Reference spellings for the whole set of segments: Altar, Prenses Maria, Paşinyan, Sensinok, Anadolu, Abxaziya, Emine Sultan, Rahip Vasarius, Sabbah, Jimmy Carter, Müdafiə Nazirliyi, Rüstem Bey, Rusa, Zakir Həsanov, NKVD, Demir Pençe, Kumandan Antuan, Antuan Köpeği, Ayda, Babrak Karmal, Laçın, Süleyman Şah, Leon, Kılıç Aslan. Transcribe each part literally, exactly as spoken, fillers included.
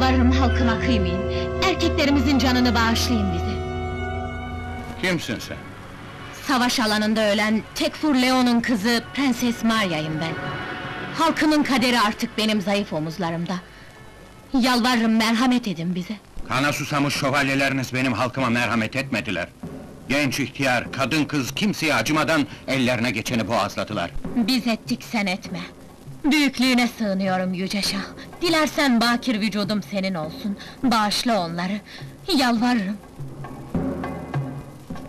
Yalvarırım halkıma kıymayın, erkeklerimizin canını bağışlayın bize. Kimsin sen? Savaş alanında ölen Tekfur Leon'un kızı Prenses Maria'yım ben. Halkımın kaderi artık benim zayıf omuzlarımda. Yalvarırım merhamet edin bize. Kana susamış şövalyeleriniz benim halkıma merhamet etmediler. Genç ihtiyar, kadın kız kimseye acımadan ellerine geçeni boğazladılar. Biz ettik, sen etme. Büyüklüğüne sığınıyorum Yüce Şah. Dilersen bakir vücudum senin olsun. Bağışla onları. Yalvarırım.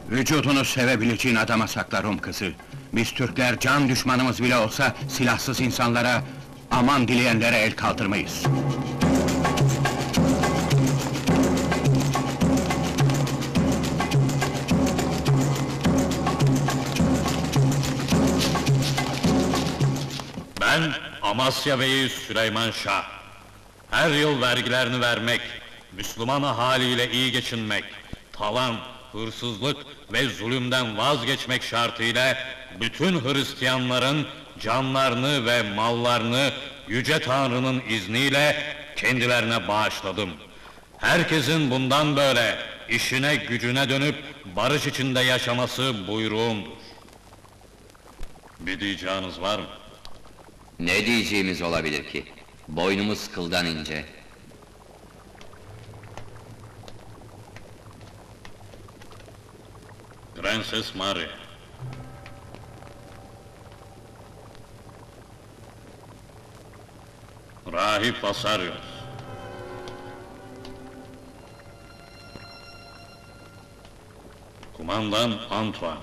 Vücudunu sevebileceğin adama sakla Rum kızı. Biz Türkler can düşmanımız bile olsa silahsız insanlara, aman dileyenlere el kaldırmayız. Ben Amasya Bey'i Süleyman Şah. Her yıl vergilerini vermek, Müslüman haliyle iyi geçinmek, talan, hırsızlık ve zulümden vazgeçmek şartıyla bütün Hristiyanların canlarını ve mallarını Yüce Tanrı'nın izniyle kendilerine bağışladım. Herkesin bundan böyle işine gücüne dönüp barış içinde yaşaması buyruğumdur. Bir diyeceğiniz var mı? Ne diyeceğimiz olabilir ki? Boynumuz kıldan ince. Prenses Maria. Rahip Vasarius. Kumandan Antuan.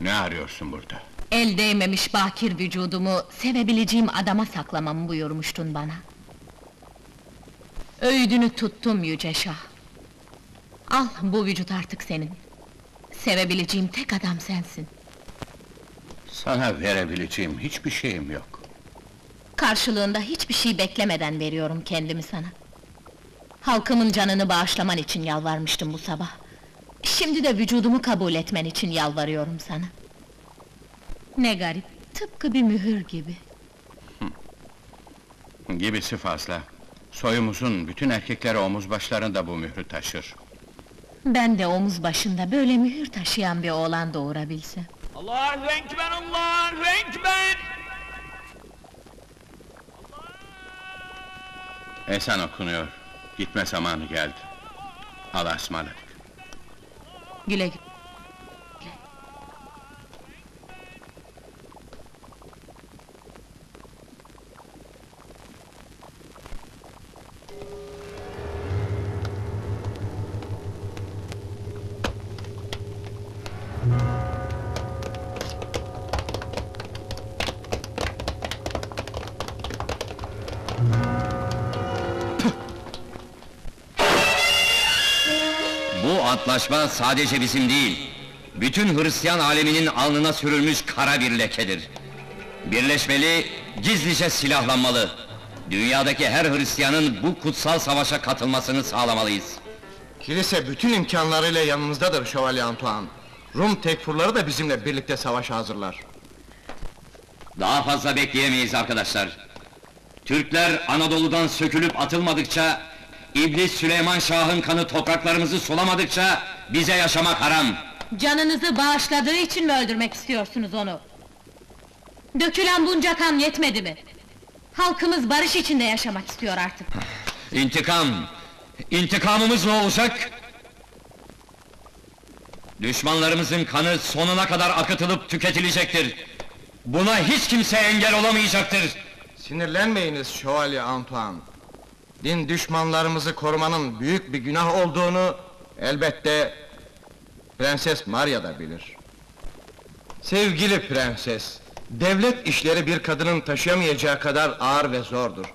Ne arıyorsun burada? El değmemiş bakir vücudumu sevebileceğim adama saklamamı buyurmuştun bana. Öğüdünü tuttum Yüce Şah. Al, bu vücut artık senin. Sevebileceğim tek adam sensin. Sana verebileceğim hiçbir şeyim yok. Karşılığında hiçbir şey beklemeden veriyorum kendimi sana. Halkımın canını bağışlaman için yalvarmıştım bu sabah. Şimdi de vücudumu kabul etmen için yalvarıyorum sana. Ne garip, tıpkı bir mühür gibi. Hı. Gibisi fazla. Soyumuzun bütün erkekleri omuz başlarında bu mührü taşır. Ben de omuz başında böyle mühür taşıyan bir oğlan doğurabilsem. Allahu Ekber, Allahu Ekber! Ezan okunuyor. Gitme zamanı geldi. Allah'a ısmarladık. Güle güle. Antlaşma sadece bizim değil, bütün Hristiyan aleminin alnına sürülmüş kara bir lekedir. Birleşmeli, gizlice silahlanmalı. Dünyadaki her Hristiyanın bu kutsal savaşa katılmasını sağlamalıyız. Kilise bütün imkanlarıyla yanımızdadır Şövalye Antuan. Rum tekfurları da bizimle birlikte savaşa hazırlar. Daha fazla bekleyemeyiz arkadaşlar. Türkler Anadolu'dan sökülüp atılmadıkça, İblis Süleyman Şah'ın kanı topraklarımızı sulamadıkça bize yaşamak haram! Canınızı bağışladığı için mi öldürmek istiyorsunuz onu? Dökülen bunca kan yetmedi mi? Halkımız barış içinde yaşamak istiyor artık! İntikam! İntikamımız ne olacak? Düşmanlarımızın kanı sonuna kadar akıtılıp tüketilecektir! Buna hiç kimse engel olamayacaktır! Sinirlenmeyiniz Şövalye Antuan! Din düşmanlarımızı korumanın büyük bir günah olduğunu elbette Prenses Maria da bilir. Sevgili prenses, devlet işleri bir kadının taşıyamayacağı kadar ağır ve zordur.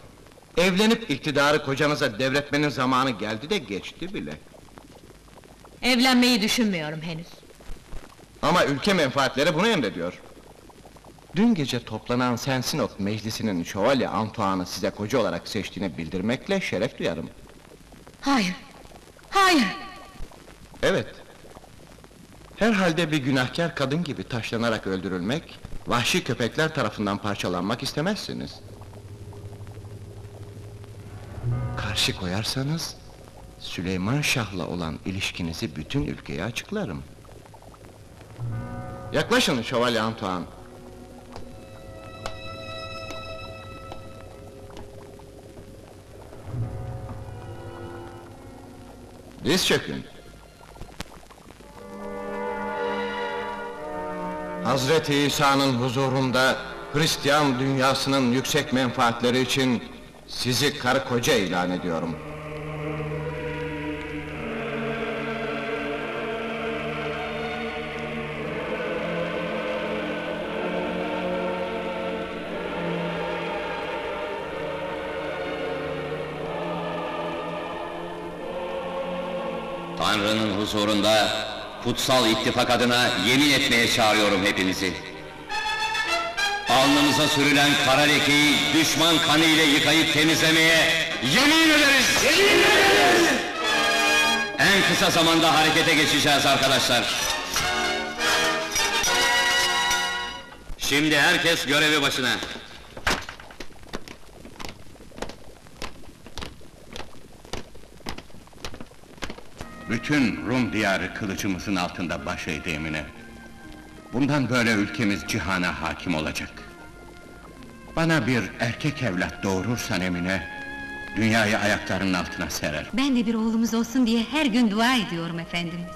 Evlenip iktidarı kocanıza devretmenin zamanı geldi de geçti bile. Evlenmeyi düşünmüyorum henüz. Ama ülke menfaatleri bunu emrediyor. Dün gece toplanan Sensinok meclisinin şövalye Antuan'ı size koca olarak seçtiğini bildirmekle şeref duyarım. Hayır! Hayır! Evet! Herhalde bir günahkar kadın gibi taşlanarak öldürülmek, vahşi köpekler tarafından parçalanmak istemezsiniz. Karşı koyarsanız, Süleyman Şah'la olan ilişkinizi bütün ülkeye açıklarım. Yaklaşın şövalye Antuan! Diz çökün! Hazreti İsa'nın huzurunda, Hristiyan dünyasının yüksek menfaatleri için sizi karı koca ilan ediyorum. Tanrı'nın huzurunda, kutsal ittifak adına yemin etmeye çağırıyorum hepinizi. Alnımıza sürülen kara lekeyi düşman kanıyla yıkayıp temizlemeye yemin ederiz! Yemin ederiz! En kısa zamanda harekete geçeceğiz arkadaşlar. Şimdi herkes görevi başına. Bütün Rum diyarı kılıcımızın altında baş eğdiğimine. Bundan böyle ülkemiz cihana hakim olacak. Bana bir erkek evlat doğurursan Emine, dünyayı ayaklarının altına serer. Ben de bir oğlumuz olsun diye her gün dua ediyorum efendimiz.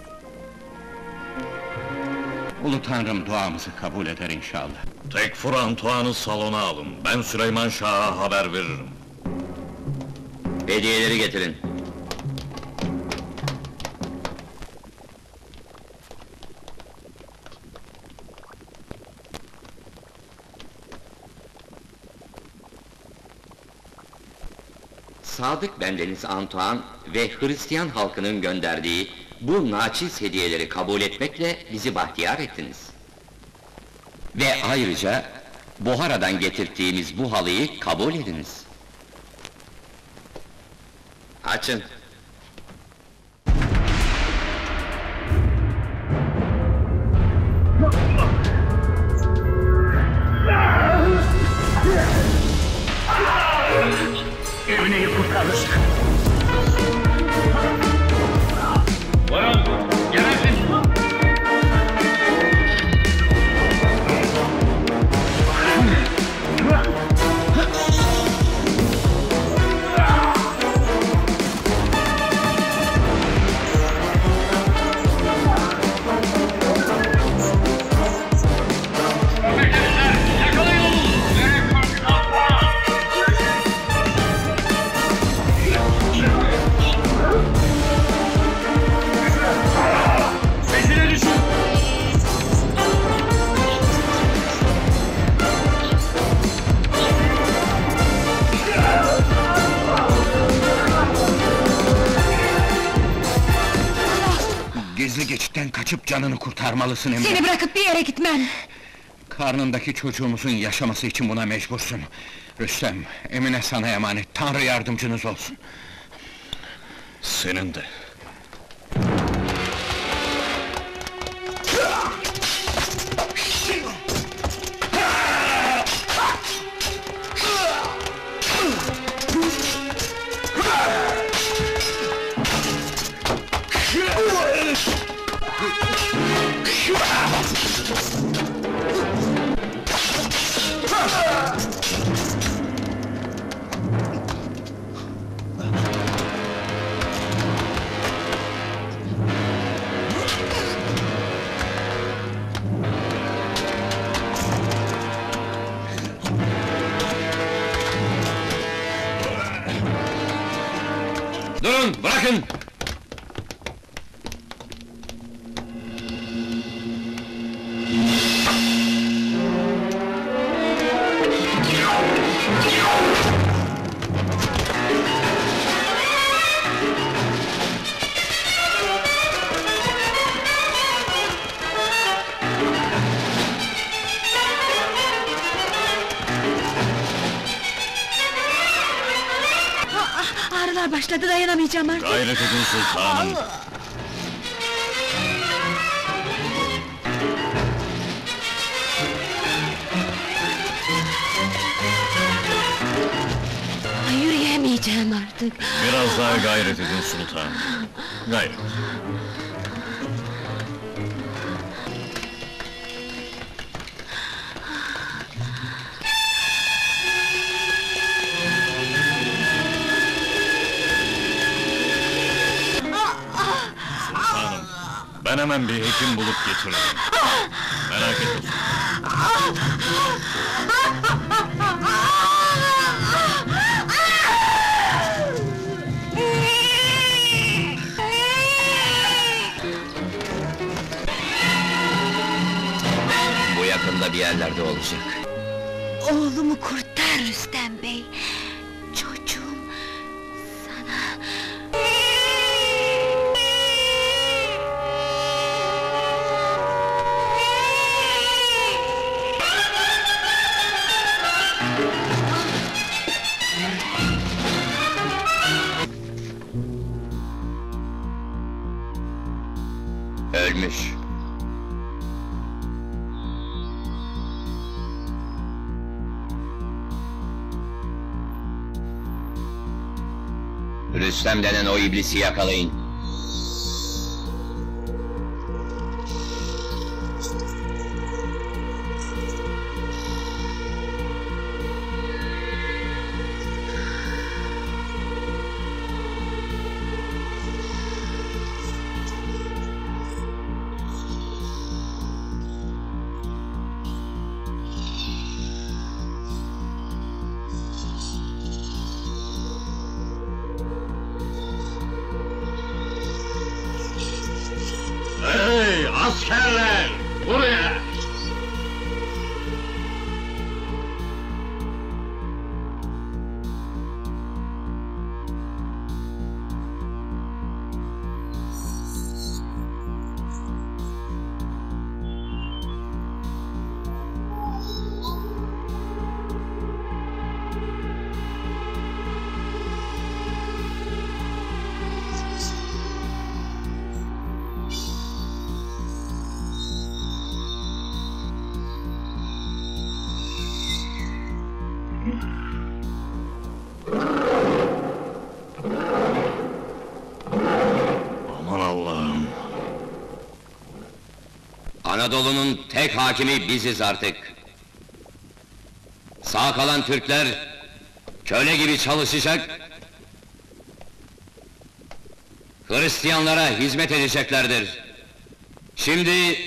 Ulu Tanrım duamızı kabul eder inşallah. Tekfur Antuan'ı salona alın, ben Süleyman Şah'a haber veririm. Hediyeleri getirin. Sadık bendeniz Antuan ve Hristiyan halkının gönderdiği bu naçiz hediyeleri kabul etmekle bizi bahtiyar ettiniz. Ve ayrıca Buhara'dan getirttiğiniz bu halıyı kabul ediniz. Açın! Kaçıp canını kurtarmalısın Emine! Seni bırakıp bir yere gitmem! Karnındaki çocuğumuzun yaşaması için buna mecbursun! Rüstem, Emine sana emanet, Tanrı yardımcınız olsun! Senin de! Durun, bırakın! başladı, dayanamayacağım artık! Gayret edin sultanım! Ay, yürüyemeyeceğim artık! Biraz daha gayret edin sultanım! Gayret! Ben hemen bir hekim bulup getiririm. Merak etme. Bu yakında bir yerlerde olacak. Oğlumu kurtar Rüstem Bey. Ölmüş. Rüstem denen o iblisi yakalayın. Askerler! Buraya! Anadolu'nun tek hakimi biziz artık. Sağ kalan Türkler köle gibi çalışacak, Hristiyanlara hizmet edeceklerdir. Şimdi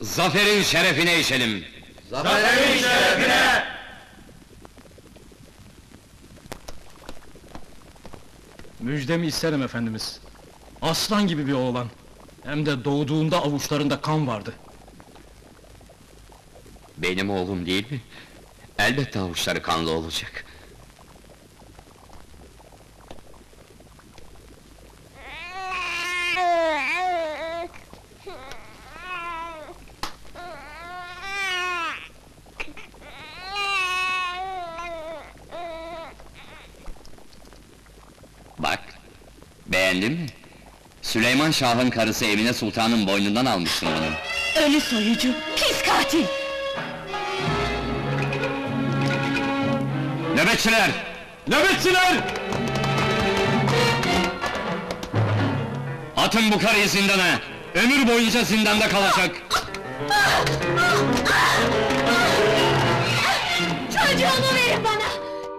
zaferin şerefine içelim. Zaferin şerefine! Müjdemi isterim efendimiz. Aslan gibi bir oğlan. Hem de doğduğunda avuçlarında kan vardı. Benim oğlum değil mi? Elbette avuçları kanlı olacak. Bak, beğendin mi? Süleyman Şah'ın karısı Emine Sultan'ın boynundan almışsın onu. Ölü soyucu, pis katil! Nöbetçiler! Nöbetçiler! Atın bu karıyı zindana! Ömür boyunca zindanda kalacak! Çocuğumu verin bana!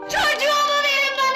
Çocuğumu verin bana!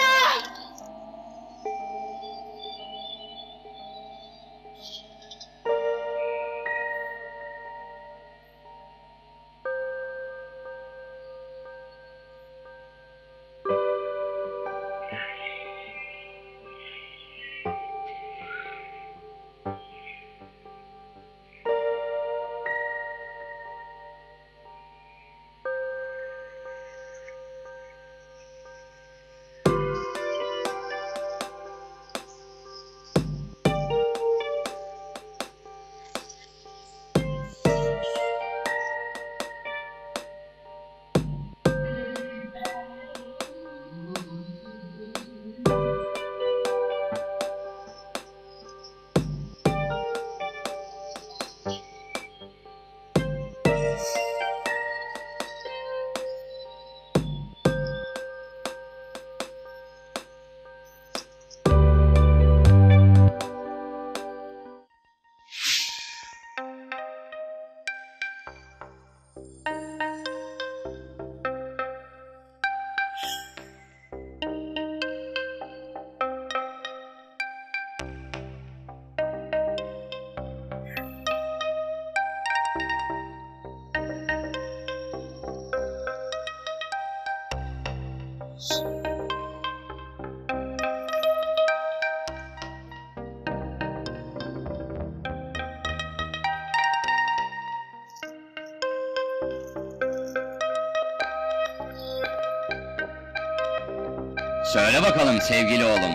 Söyle bakalım sevgili oğlum,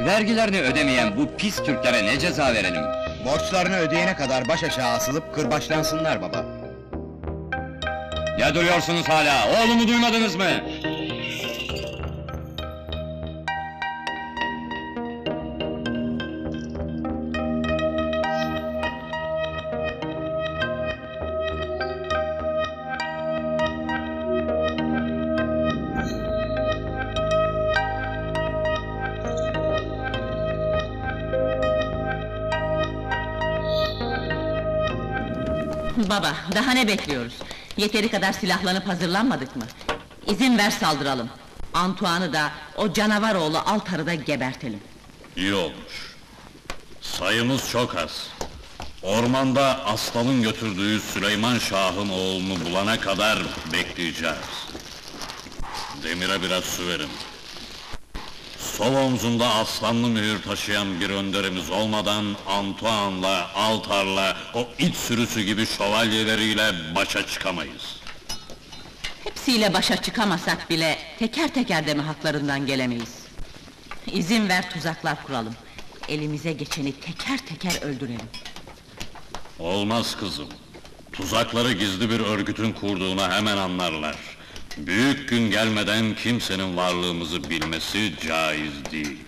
vergilerini ödemeyen bu pis Türklere ne ceza verelim? Borçlarını ödeyene kadar baş aşağı asılıp kırbaçlansınlar baba. Ne duruyorsunuz hala? Oğlumu duymadınız mı? Baba, daha ne bekliyoruz? Yeteri kadar silahlanıp hazırlanmadık mı? İzin ver saldıralım. Antuan'ı da, o canavar oğlu Altar'ı da gebertelim. İyi olmuş. Sayımız çok az. Ormanda aslanın götürdüğü Süleyman Şah'ın oğlunu bulana kadar bekleyeceğiz. Demir'e biraz su verin. Sol omzunda aslanlı mühür taşıyan bir önderimiz olmadan Antuan'la, Altar'la, o iç sürüsü gibi şövalyeleriyle başa çıkamayız. Hepsiyle başa çıkamasak bile teker teker deme haklarından gelemeyiz. İzin ver tuzaklar kuralım. Elimize geçeni teker teker öldürelim. Olmaz kızım. Tuzakları gizli bir örgütün kurduğuna hemen anlarlar. Büyük gün gelmeden kimsenin varlığımızı bilmesi caiz değil.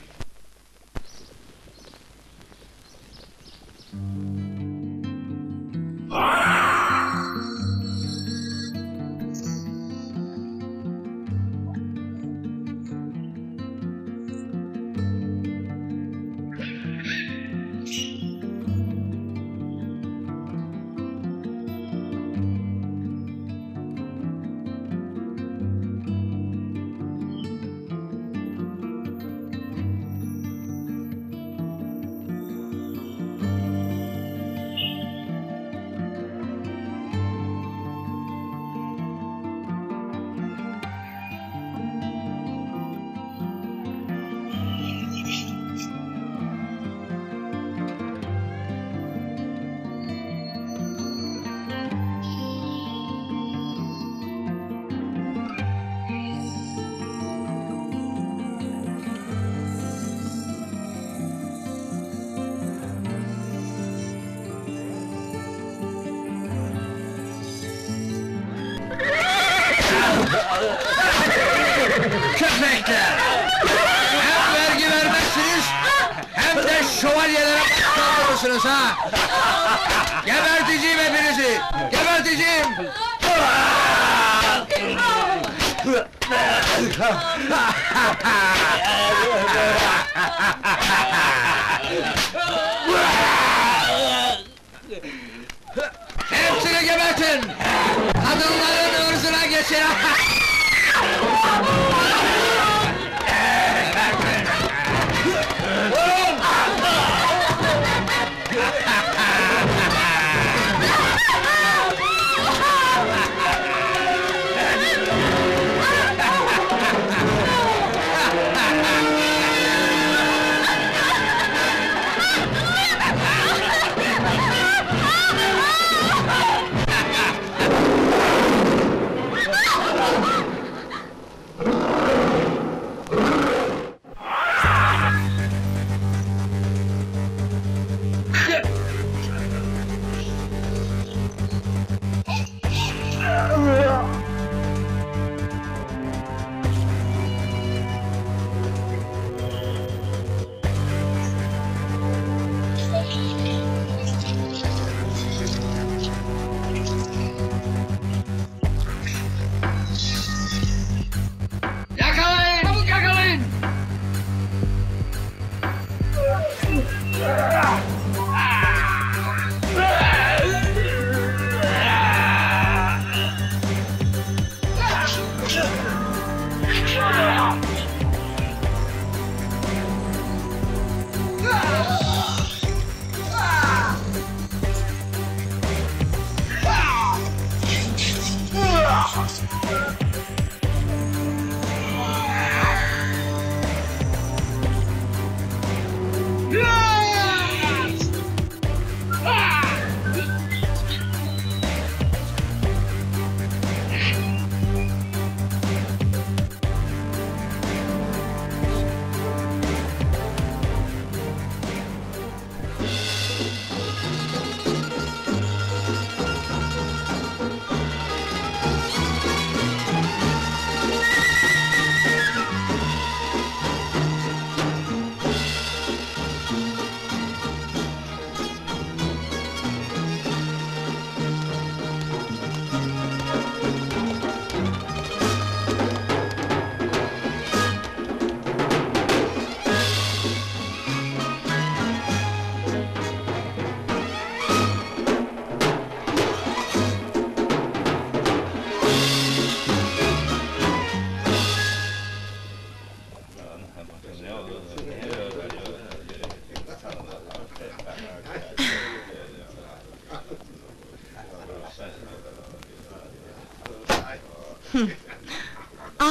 Köpekler! Hem vergi vermezsiniz, hem de şövalyelere saldırırsınız ha! Geberteceğim hepinizi! Geberteceğim! Hepsini gebertin! Kadınların ırzına geçin!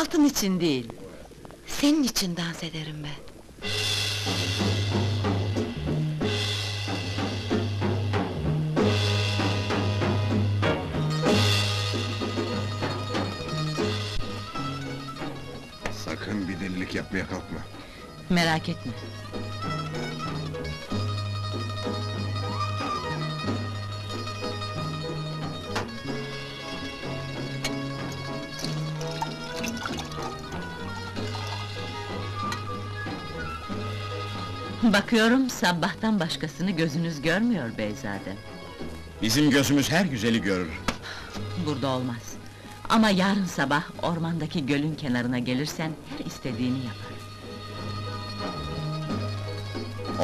altın için değil, senin için dans ederim ben. Sakın bir delilik yapmaya kalkma. Merak etme. Bakıyorum, sabahtan başkasını gözünüz görmüyor beyzadem. Bizim gözümüz her güzeli görür. Burada olmaz. Ama yarın sabah ormandaki gölün kenarına gelirsen her istediğini yaparım.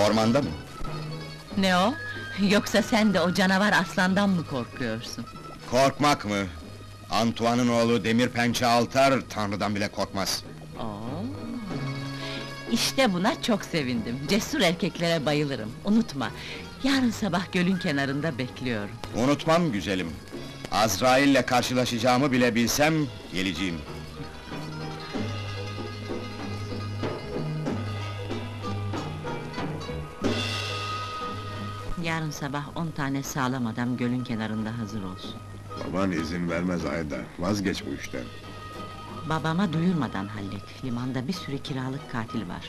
Ormanda mı? Ne o? Yoksa sen de o canavar aslandan mı korkuyorsun? Korkmak mı? Antuan'ın oğlu Demir Pençe Altar Tanrı'dan bile korkmaz. İşte buna çok sevindim. Cesur erkeklere bayılırım. Unutma, yarın sabah gölün kenarında bekliyorum. Unutmam güzelim. Azrail'le karşılaşacağımı bile bilsem geleceğim. Yarın sabah on tane sağlam adam gölün kenarında hazır olsun. Baban izin vermez Ayda. Vazgeç bu işten. Babama duyurmadan hallet, limanda bir sürü kiralık katil var.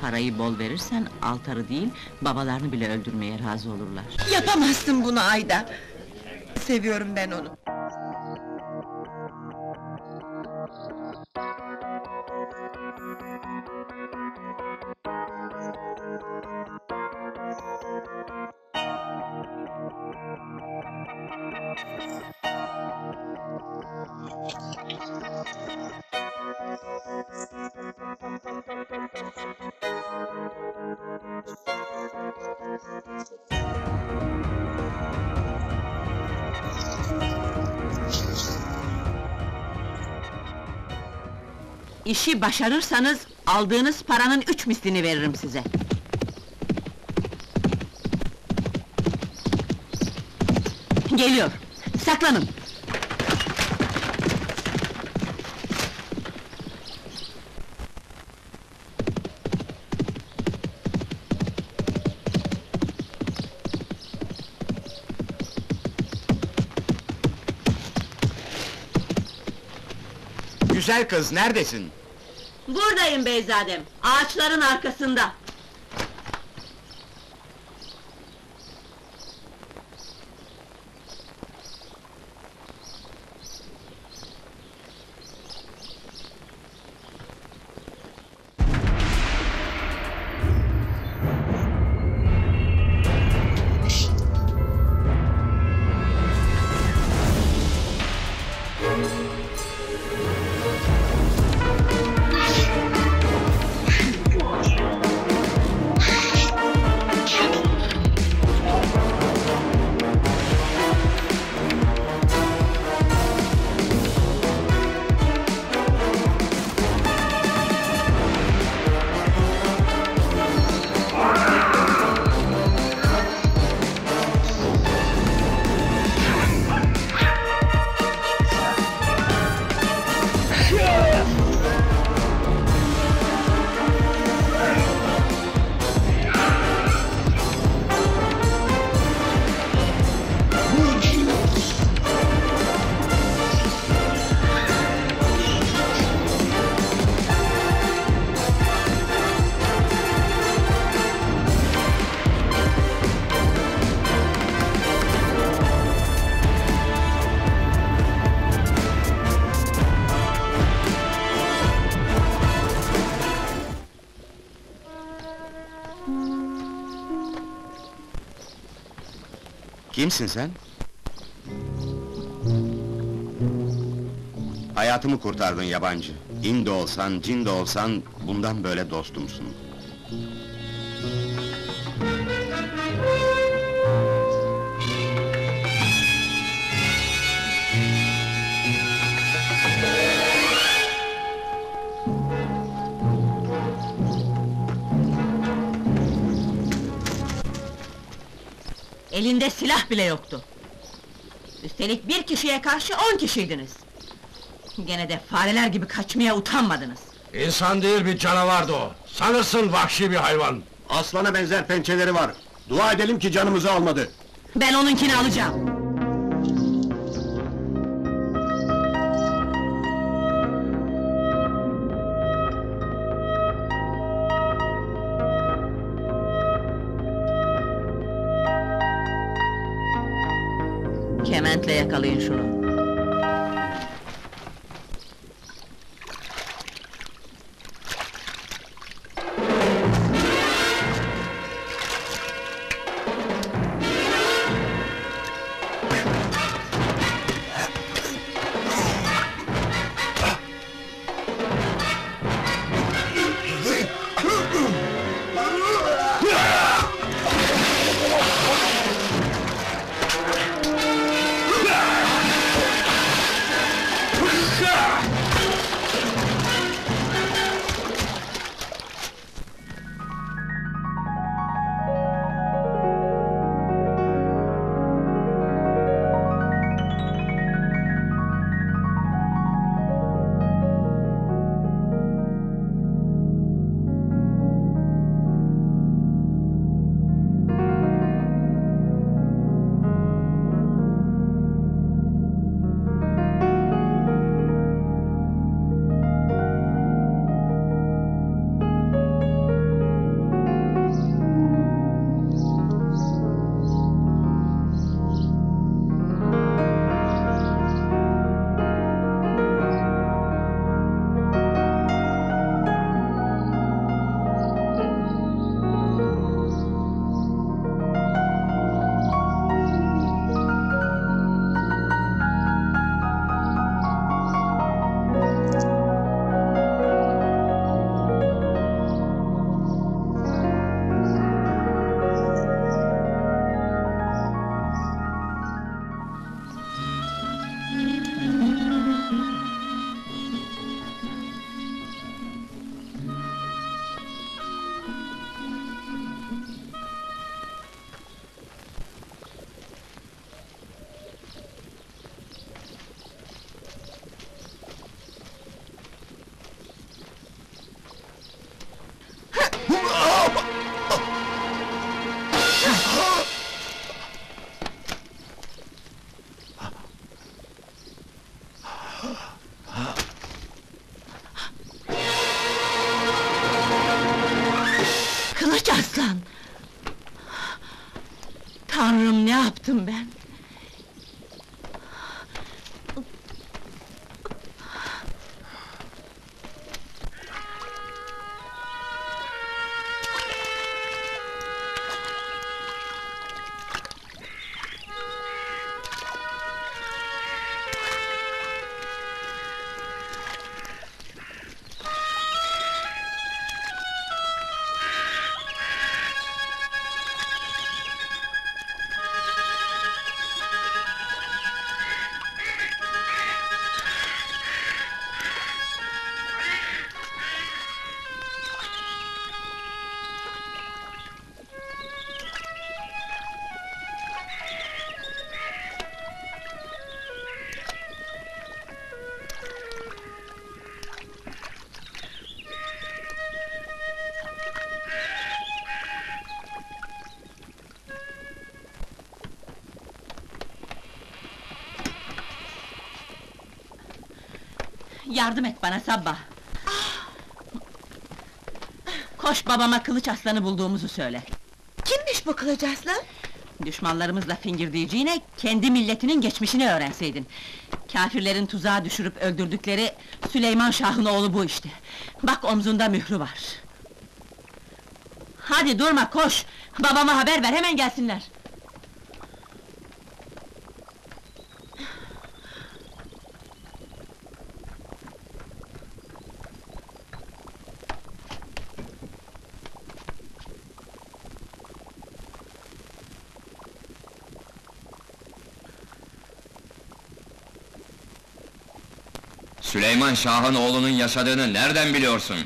Parayı bol verirsen, Altar'ı değil, babalarını bile öldürmeye razı olurlar. Yapamazsın bunu Ayda! Seviyorum ben onu. İşi başarırsanız, aldığınız paranın üç mislini veririm size. Geliyor, saklanın! Güzel kız, neredesin? Buradayım beyzadem, ağaçların arkasında! Kimsin sen? Hayatımı kurtardın yabancı. İn de olsan, cin de olsan, bundan böyle dostumsun. Elinde silah bile yoktu. Üstelik bir kişiye karşı on kişiydiniz. Gene de fareler gibi kaçmaya utanmadınız! İnsan değil, bir canavardı o! Sanırsın vahşi bir hayvan! Aslana benzer pençeleri var! Dua edelim ki canımızı almadı! Ben onunkini alacağım! Kementle yakalayın şunu! Tanrım, ne yaptım ben? Yardım et bana Sabbah! Koş babama Kılıç Aslan'ı bulduğumuzu söyle! Kimmiş bu Kılıç Aslan? Düşmanlarımızla fingirdiyeceğine, kendi milletinin geçmişini öğrenseydin! Kâfirlerin tuzağa düşürüp öldürdükleri Süleyman Şah'ın oğlu bu işte! Bak, omzunda mührü var! Hadi durma, koş! Babama haber ver, hemen gelsinler! Süleyman Şah'ın oğlunun yaşadığını nereden biliyorsun?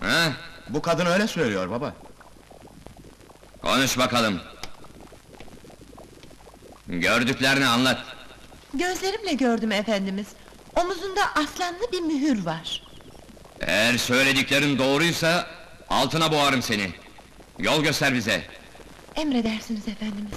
He? Bu kadın öyle söylüyor baba. Konuş bakalım. Gördüklerini anlat. Gözlerimle gördüm efendimiz. Omuzunda aslanlı bir mühür var. Eğer söylediklerin doğruysa altına boğarım seni. Yol göster bize. Emredersiniz efendimiz.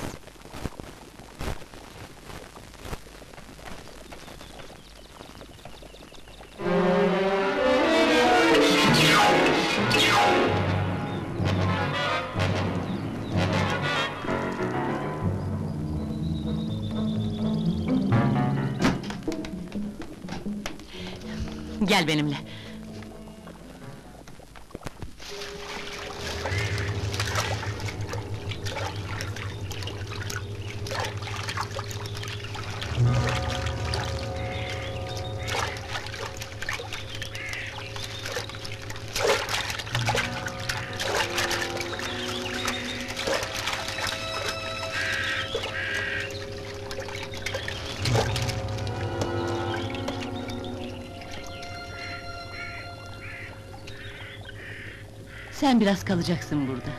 Gel benimle. Sen biraz kalacaksın burada.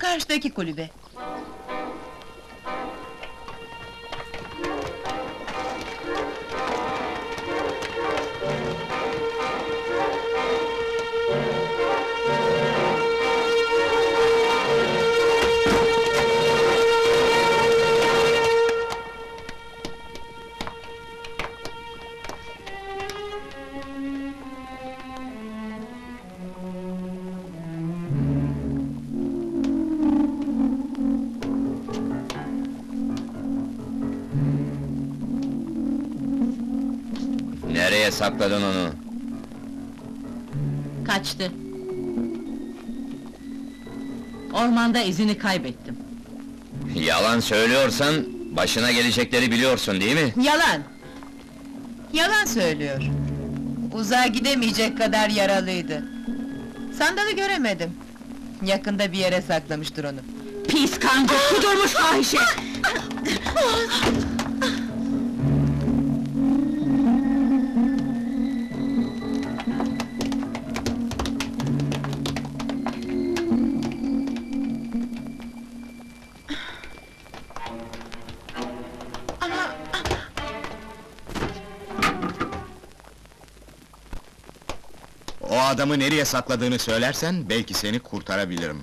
Karşıdaki kulübe. Sakladın onu. Kaçtı. Ormanda izini kaybettim. Yalan söylüyorsan başına gelecekleri biliyorsun değil mi? Yalan! Yalan söylüyor. Uzağa gidemeyecek kadar yaralıydı. Sandalı göremedim. Yakında bir yere saklamıştır onu. Pis kanka, kudurmuş fahişe! Adamı nereye sakladığını söylersen, belki seni kurtarabilirim.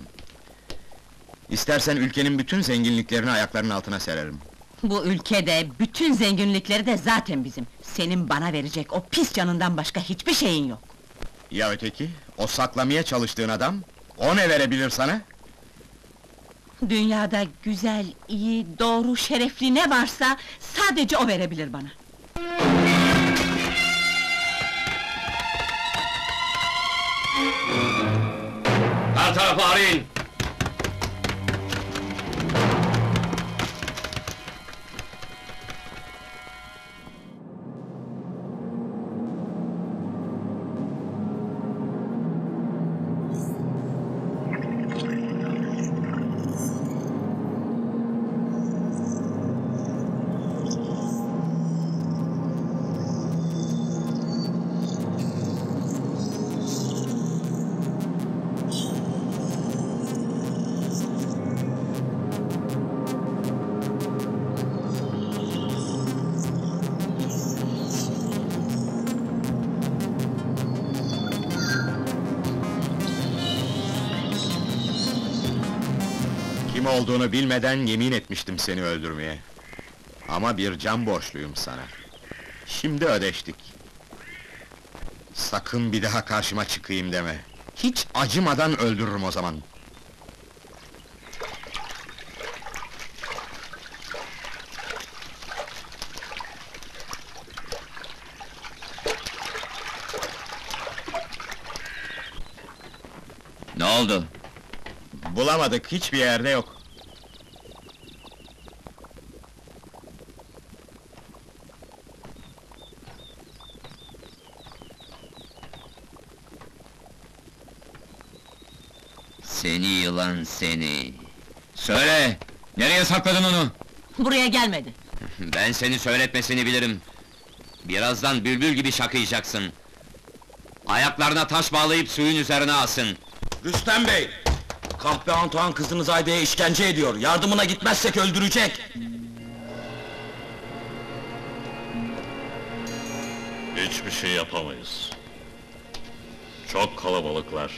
İstersen ülkenin bütün zenginliklerini ayaklarının altına sererim. Bu ülkede, bütün zenginlikleri de zaten bizim! Senin bana verecek o pis canından başka hiçbir şeyin yok! Ya öteki, o saklamaya çalıştığın adam, o ne verebilir sana? Dünyada güzel, iyi, doğru, şerefli ne varsa, sadece o verebilir bana! Her tarafı arayın! Olduğunu bilmeden yemin etmiştim seni öldürmeye. Ama bir can borçluyum sana. Şimdi ödeştik. Sakın bir daha karşıma çıkayım deme. Hiç acımadan öldürürüm o zaman. Ne oldu? Bulamadık, hiçbir yerde yok. Seni yılan seni! Söyle! Nereye sakladın onu? Buraya gelmedi. Ben seni söyletmesini bilirim. Birazdan bülbül gibi şakıyacaksın. Ayaklarına taş bağlayıp suyun üzerine asın. Rüstem Bey! Kahpe Antuan kızınız Ayda'ya işkence ediyor. Yardımına gitmezsek öldürecek. Hiçbir şey yapamayız. Çok kalabalıklar.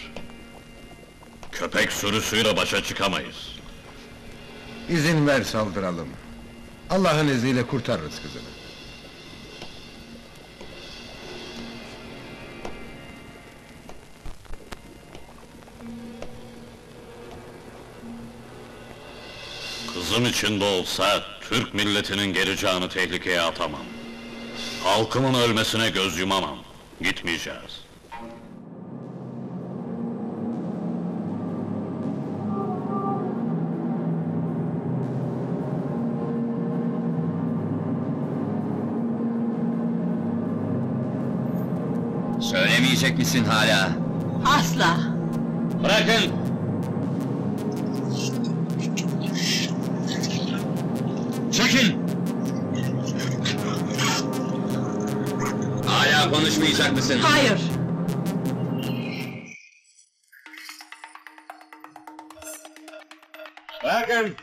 Köpek sürüsüyle başa çıkamayız. İzin ver saldıralım. Allah'ın izniyle kurtarırız kızını. Kızım için de olsa Türk milletinin geleceğini tehlikeye atamam. Halkımın ölmesine göz yumamam. Gitmeyeceğiz. Söylemeyecek misin hala? Asla! Bırakın! Çekin! Hala konuşmayacak mısın? Hayır! Bırakın!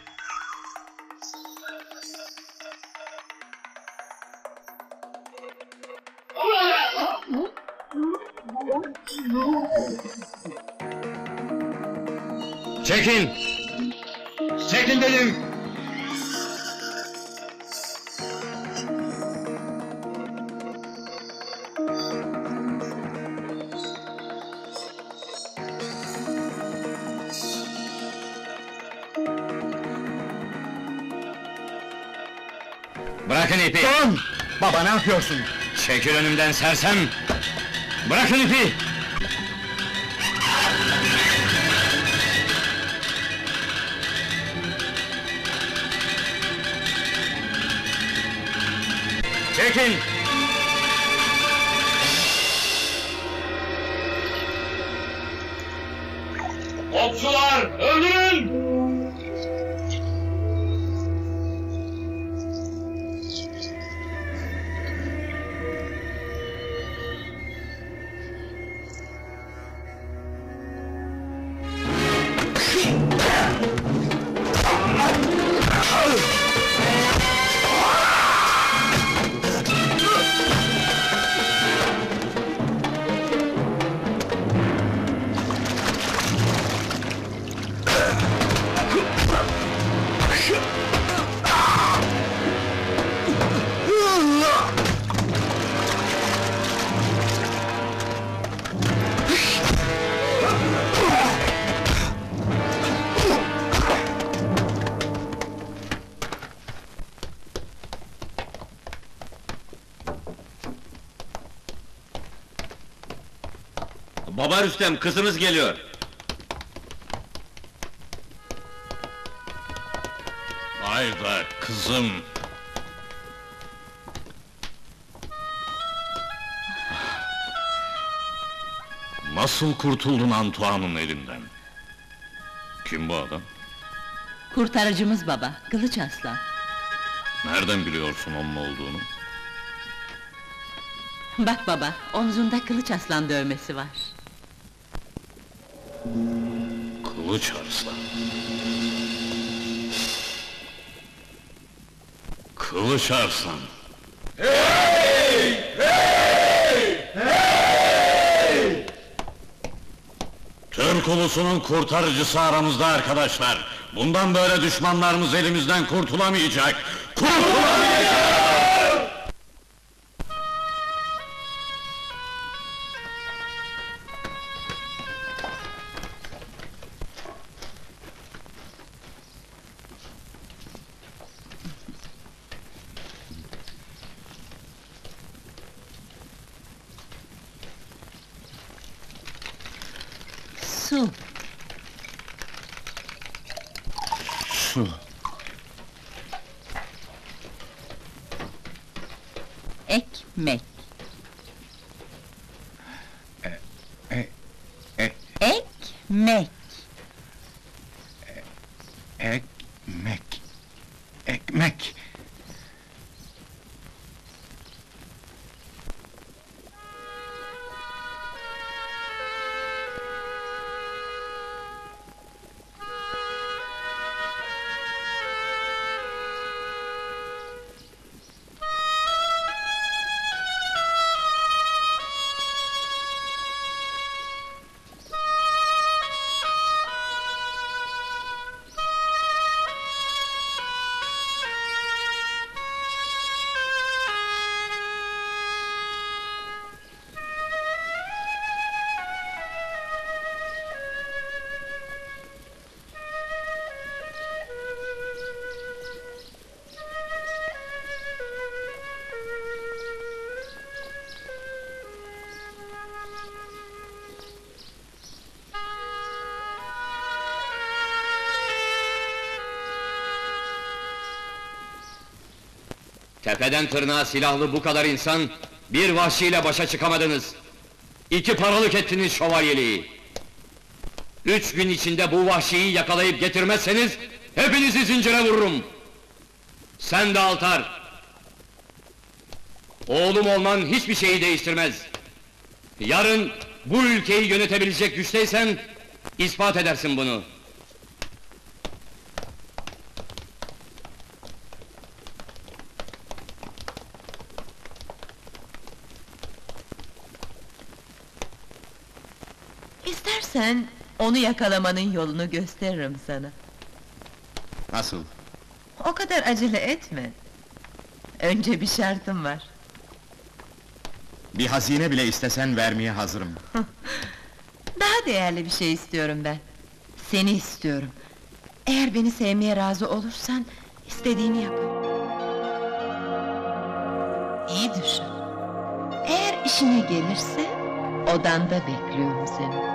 Çekin! Çekin dedim! Bırakın ipi! Don! Baba ne yapıyorsun? Çekil önümden sersem! Bırakın ipi! Çekin! Okçular, ölün! Baba Rüstem, kızınız geliyor! Ayda, kızım! Nasıl kurtuldun Antuan'ın elinden? Kim bu adam? Kurtarıcımız baba, Kılıç Aslan. Nereden biliyorsun onun olduğunu? Bak baba, omzunda Kılıç Aslan dövmesi var. Kılıç Aslan! Kılıç Aslan! Hey! Hey! Hey! Türk ulusunun kurtarıcısı aramızda arkadaşlar! Bundan böyle düşmanlarımız elimizden kurtulamayacak! Kurtulamayacak! Su! Su! Ekmek! E, e, e. Ekmek! gerek. Tepeden tırnağa silahlı bu kadar insan, bir vahşiyle başa çıkamadınız. İki paralık ettiniz şövalyeliği. Üç gün içinde bu vahşiyi yakalayıp getirmezseniz, hepinizi zincire vururum. Sen de Altar. Oğlum olman hiçbir şeyi değiştirmez. Yarın bu ülkeyi yönetebilecek güçteysen, ispat edersin bunu. Sen onu yakalamanın yolunu gösteririm sana. Nasıl? O kadar acele etme. Önce bir şartım var. Bir hazine bile istesen vermeye hazırım. Daha değerli bir şey istiyorum ben. Seni istiyorum. Eğer beni sevmeye razı olursan, istediğini yaparım. İyi düşün. Eğer işine gelirse, odanda bekliyorum seni.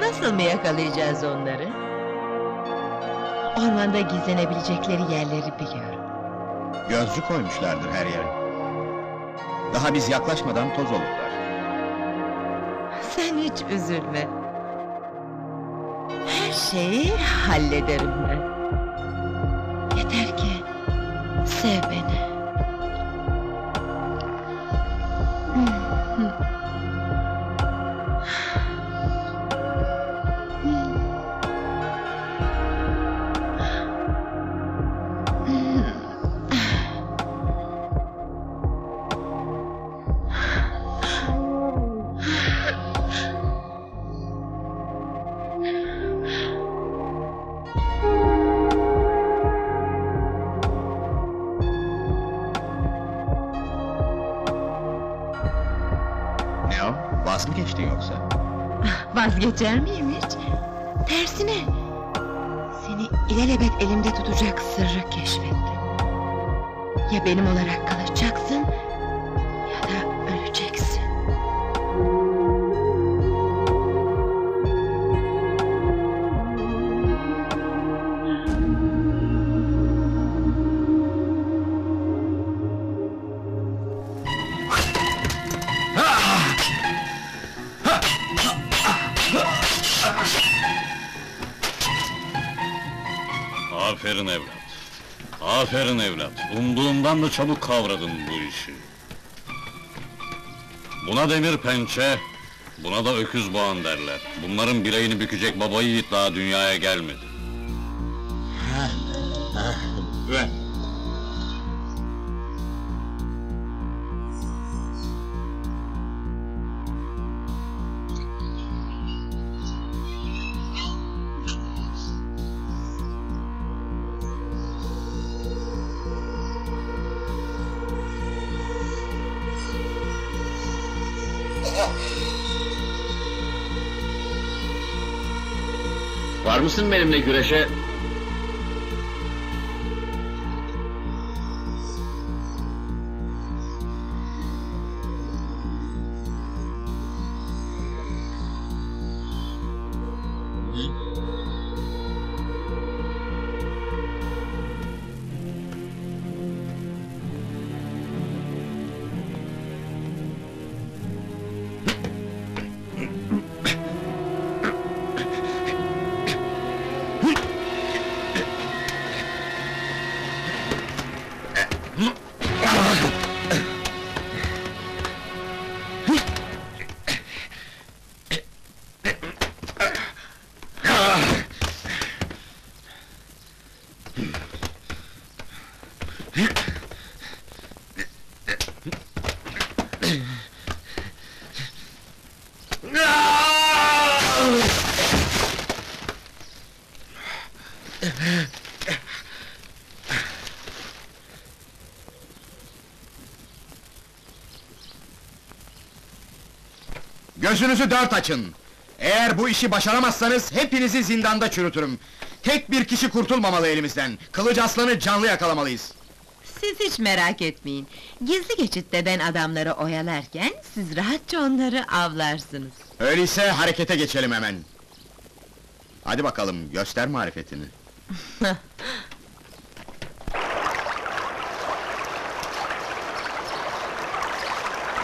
Nasıl mı yakalayacağız onları? Ormanda gizlenebilecekleri yerleri biliyorum. Gözcü koymuşlardır her yere. Daha biz yaklaşmadan toz olurlar. Sen hiç üzülme. Her şeyi hallederim ben. Yeter ki sev beni. Vazgeçer miyim hiç? Tersine! Seni ilelebet elimde tutacak sırrı keşfettim. Ya benim olarak kalacaksın, ya da öleceksin. Aferin evlat, aferin evlat, umduğumdan da çabuk kavradın bu işi. Buna demir pençe, buna da öküz boğan derler. Bunların bileğini bükecek baba yiğit daha dünyaya gelmedi. Ver! Var mısın benimle güreşe? Gözünüzü dört açın! Eğer bu işi başaramazsanız hepinizi zindanda çürütürüm. Tek bir kişi kurtulmamalı elimizden. Kılıç Aslan'ı canlı yakalamalıyız. Siz hiç merak etmeyin. Gizli geçitte ben adamları oyalarken siz rahatça onları avlarsınız. Öyleyse harekete geçelim hemen. Hadi bakalım, göster marifetini.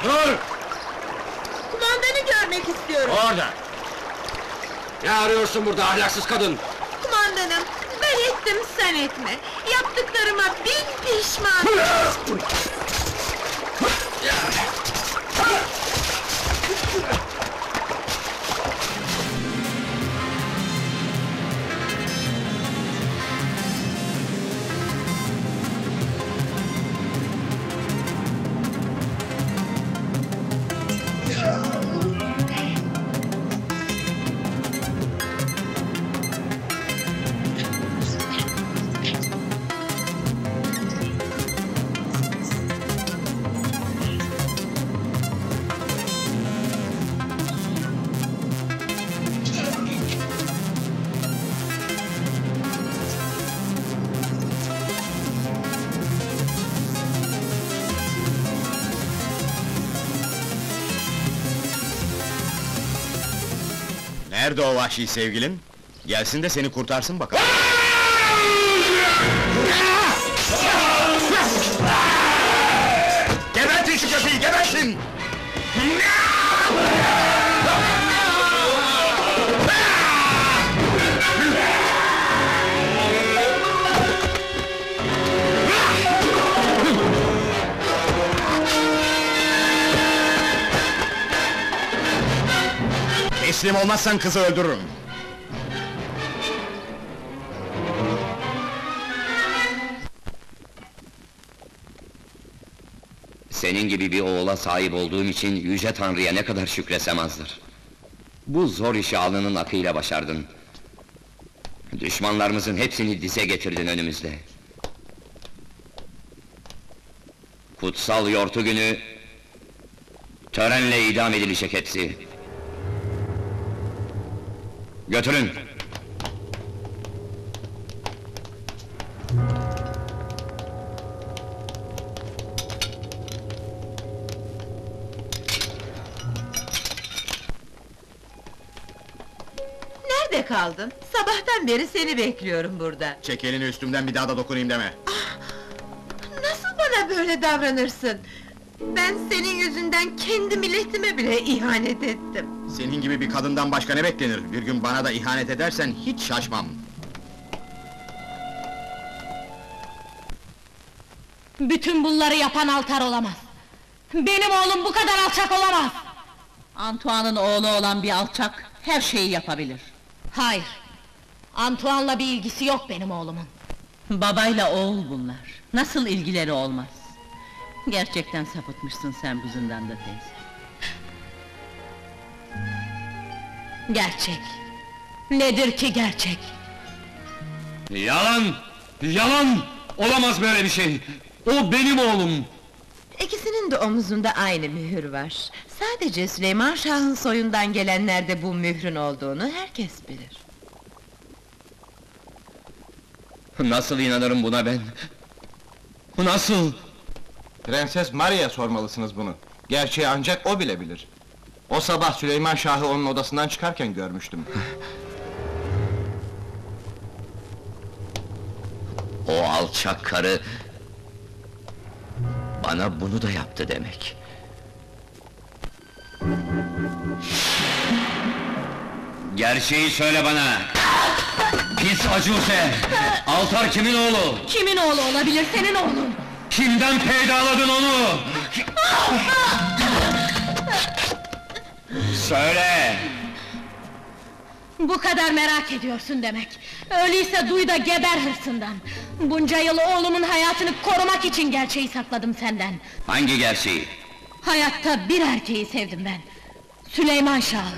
Dur! Kumandanı görmek istiyorum. Orada! Ne arıyorsun burada ahlaksız kadın? Kumandanım, ben ettim sen etme. Yaptıklarıma bin pişman. Nerede o vahşi sevgilin? Gelsin de seni kurtarsın bakalım. Gebertin şu köpeği, gebertin! Teslim olmazsan kızı öldürürüm! Senin gibi bir oğula sahip olduğum için Yüce Tanrı'ya ne kadar şükresem azdır. Bu zor işi alnının akıyla başardın. Düşmanlarımızın hepsini dize getirdin önümüzde. Kutsal yortu günü... ...törenle idam edilecek hepsi. Götürün! Nerede kaldın? Sabahtan beri seni bekliyorum burada. Çek elini üstümden, bir daha da dokunayım deme! Ah! Nasıl bana böyle davranırsın? Ben senin yüzünden kendi milletime bile ihanet ettim. Senin gibi bir kadından başka ne beklenir? Bir gün bana da ihanet edersen hiç şaşmam. Bütün bunları yapan Altar olamaz. Benim oğlum bu kadar alçak olamaz. Antuan'ın oğlu olan bir alçak her şeyi yapabilir. Hayır. Antuan'la bir ilgisi yok benim oğlumun. Babayla oğul bunlar. Nasıl ilgileri olmaz? Gerçekten sapıtmışsın sen bu zindanda teyze. Gerçek! Nedir ki gerçek? Yalan! Yalan! Olamaz böyle bir şey! O benim oğlum! İkisinin de omuzunda aynı mühür var. Sadece Süleyman Şah'ın soyundan gelenlerde bu mührün olduğunu herkes bilir. Nasıl inanırım buna ben? Nasıl? Prenses Maria'ya sormalısınız bunu. Gerçeği ancak o bile bilir. O sabah Süleyman Şah'ı onun odasından çıkarken görmüştüm. O alçak karı... ...bana bunu da yaptı demek. Gerçeği söyle bana! Pis acuse! Altar kimin oğlu? Kimin oğlu olabilir, senin oğlun! Kimden peydaladın onu? Söyle! Bu kadar merak ediyorsun demek! Öyleyse duy da geber hırsından! Bunca yıl oğlumun hayatını korumak için gerçeği sakladım senden! Hangi gerçeği? Hayatta bir erkeği sevdim ben! Süleyman Şah'ı!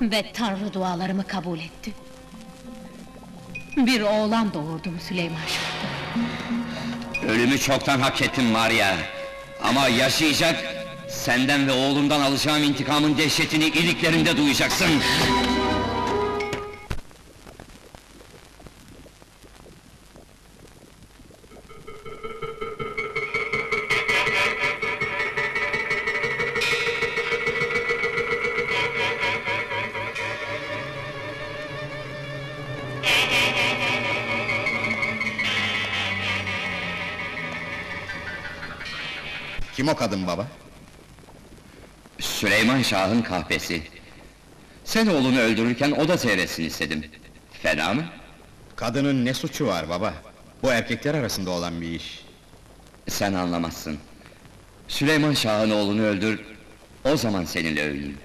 Ve Tanrı dualarımı kabul etti! Bir oğlan doğurdum Süleyman Şah'tan! Ölümü çoktan hak ettim Maria! Ama yaşayacak... Senden ve oğlumdan alacağım intikamın dehşetini iliklerinde duyacaksın! Kim o kadın baba? Süleyman Şah'ın kahpesi. Sen oğlunu öldürürken o da seyretsin istedim. Fena mı? Kadının ne suçu var baba? Bu erkekler arasında olan bir iş. Sen anlamazsın. Süleyman Şah'ın oğlunu öldür, o zaman seninle övüneyim.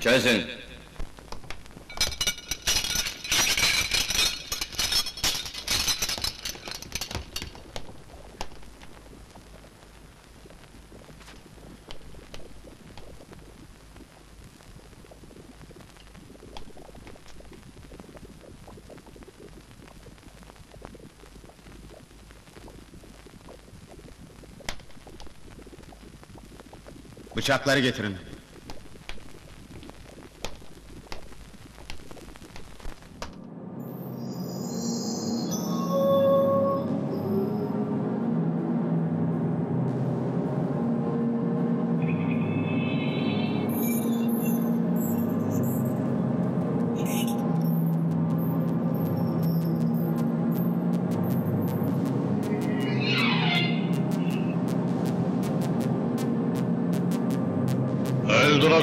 Çözün! Bıçakları getirin!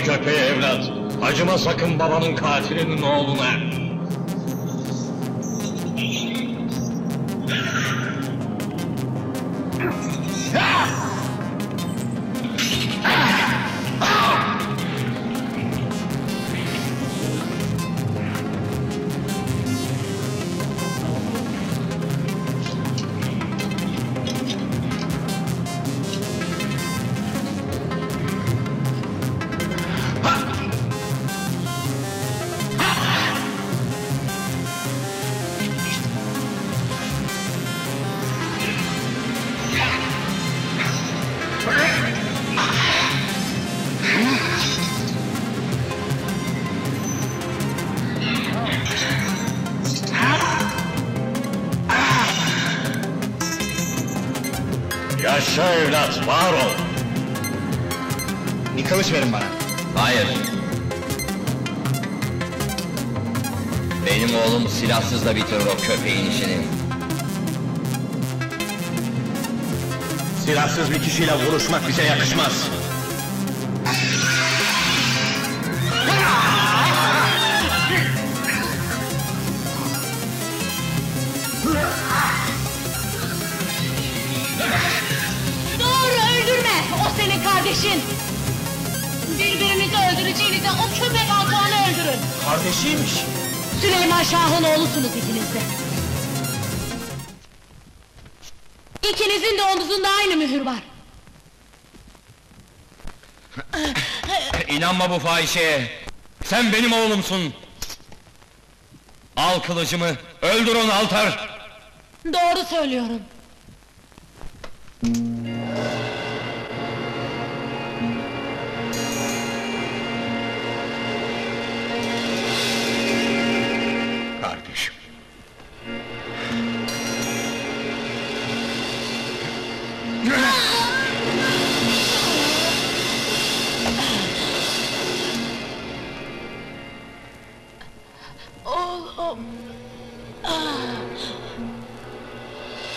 Köpeği evlat! Acıma sakın babanın katilinin oğluna! Yaşa evlat, var ol! Bir kılıç verin bana! Hayır! Benim oğlum silahsız da bitirir o köpeğin işini! Silahsız bir kişiyle vuruşmak bize yakışmaz! Kardeşin! Birbirinizi öldüreceğinize o köpek Antuan'ı öldürün! Kardeşiymiş! Süleyman Şah'ın oğlusunuz ikiniz de! İkinizin de omuzunda aynı mühür var! İnanma bu fahişeye! Sen benim oğlumsun! Al kılıcımı, öldür onu Altar! Doğru söylüyorum!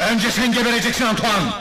Önce sen gebereceksin Antuan!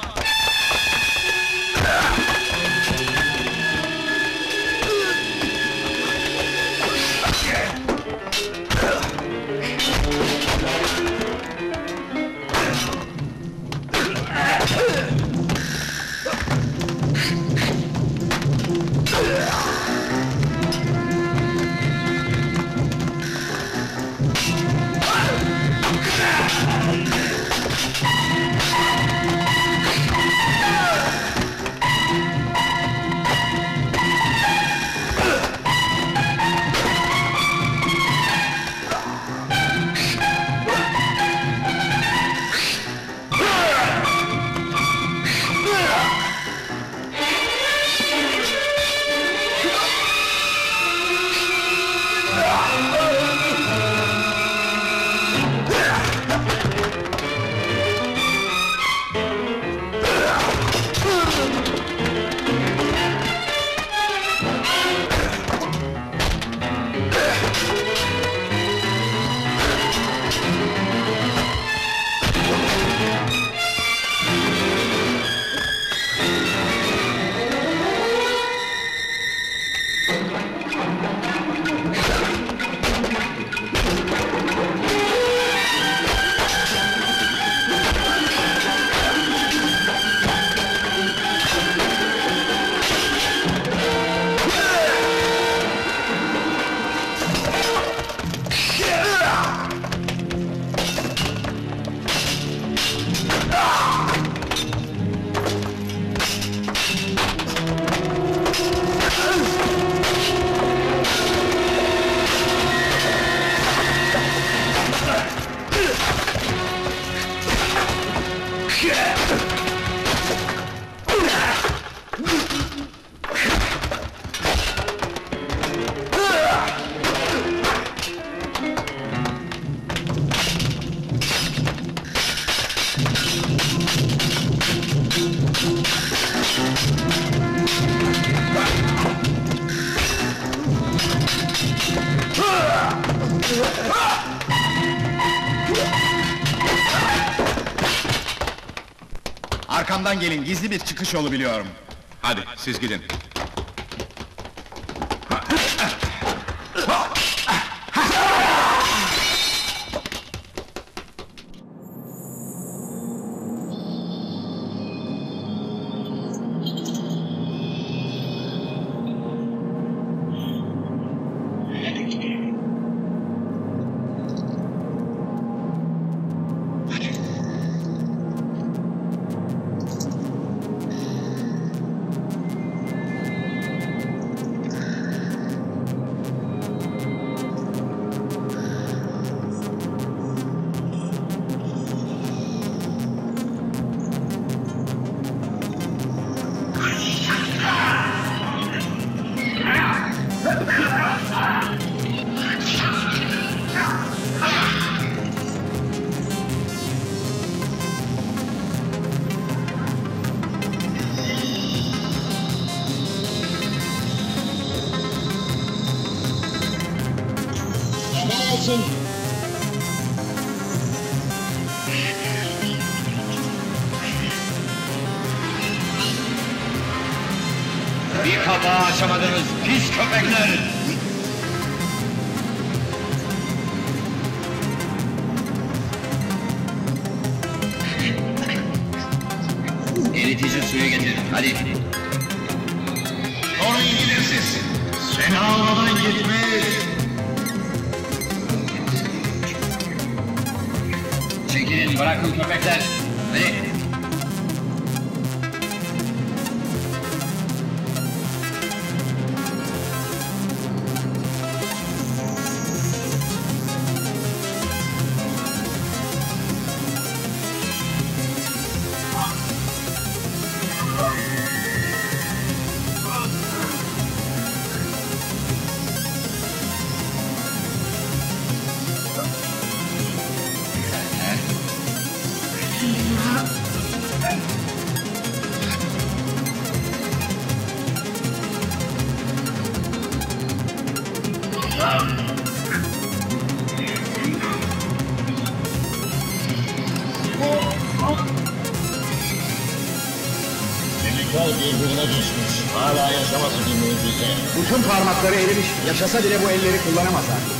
Arkamdan gelin, gizli bir çıkış yolu biliyorum. Hadi, siz gidin. Yaşasa bile bu elleri kullanamaz artık.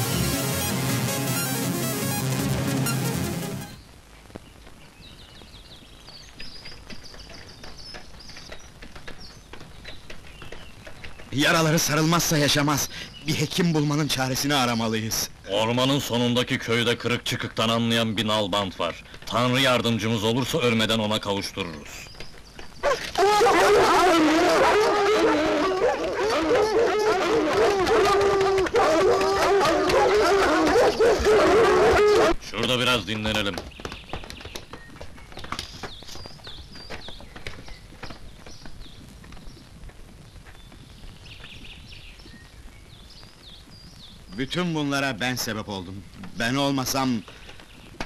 Yaraları sarılmazsa yaşamaz. Bir hekim bulmanın çaresini aramalıyız. Ormanın sonundaki köyde kırık çıkıktan anlayan bir nalbant var. Tanrı yardımcımız olursa ölmeden ona kavuştururuz. Şurada biraz dinlenelim. Bütün bunlara ben sebep oldum. Ben olmasam